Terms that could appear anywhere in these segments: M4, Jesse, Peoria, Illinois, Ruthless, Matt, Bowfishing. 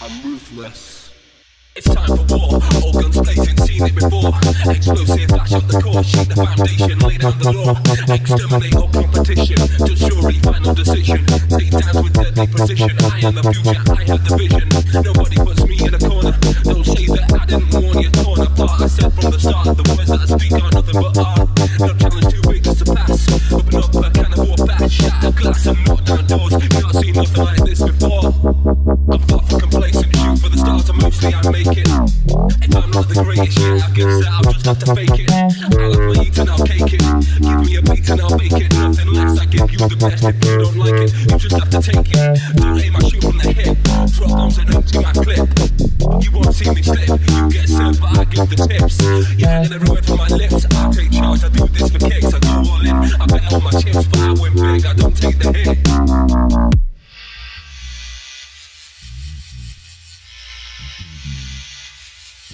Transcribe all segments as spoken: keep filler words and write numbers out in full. I'm ruthless. It's time for war, all guns blazing, seen it before. Explosive flash on the core, sheet the foundation, lay down the law. Exterminate all competition, just surely final decision. Take down with deadly precision, I am the future, I have the vision. Nobody puts me in a corner, don't say that I didn't warn you. Torn apart, I said from the start, the words that I speak are nothing but art. No challenge too big to surpass, open up a can of war fast. Shatter glass and knock down doors, you've not seen nothing like this before. I make it. If I'm not the greatest shit, I guess that I'll just have to fake it. I'll have my eat and I'll cake it. Give me a beat and I'll make it. Nothing less, I give you the best. If you don't like it, you just have to take it. Don't aim, I shoot from the hip. Drop bombs and empty my clip. You won't see me slip. You get served, but I give the tips. Yeah, and every word from my lips. I take charge, I do this for kicks.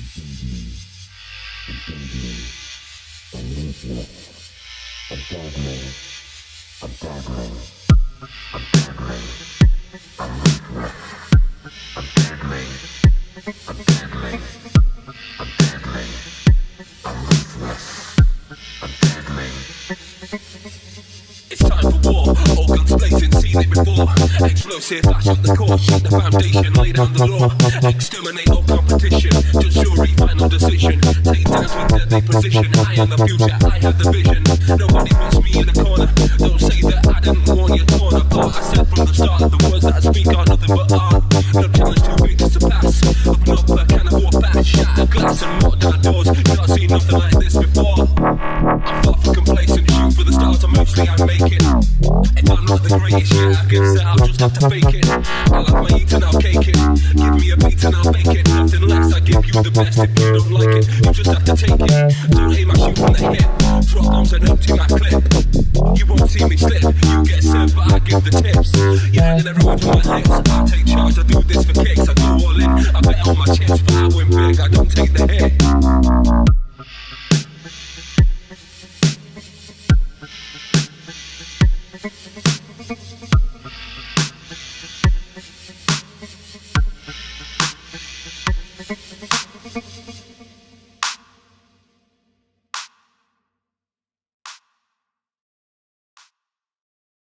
I do all in, I bet all my chips. But I win big, I don't take the hit. I'm deadly. I'm deadly. I'm deadly. I'm ruthless. I'm deadly. I'm deadly. I'm deadly. I'm ruthless. I'm deadly. It's time for war. All guns blazing, seen it before. Explosive flash on the core, sheet the foundation, lay down the law. Exterminate all competition. Just your final decision. Take downs with deadly precision. I am the future. I have the vision. Nobody wants me in a corner. Don't say that I didn't warn you. Torn apart. I said from the start, the words that I speak are nothing but art. No challenge too big to surpass. Open up a can of war fast. Shatter glass and knock down doors. You've not seen nothing like this before. I'm far from complacent. Shoot for the stars, and mostly I make it. If I'm not the greatest shit, I guess that I'll just have to fake it. I'll have my eat and I'll cake it. Give me a beat and I'll make it. Nothing less, I give you the best. If you don't like it, you just have to take it. Don't aim, I shoot from the hip. Drop bombs and empty my clip. You won't see me slip. You get served, but I give the tips. Yeah, and every word from my lips. I take charge, I do this for kicks. I do all in, I bet all my chips. But I win big, I don't take the hit. Thank you.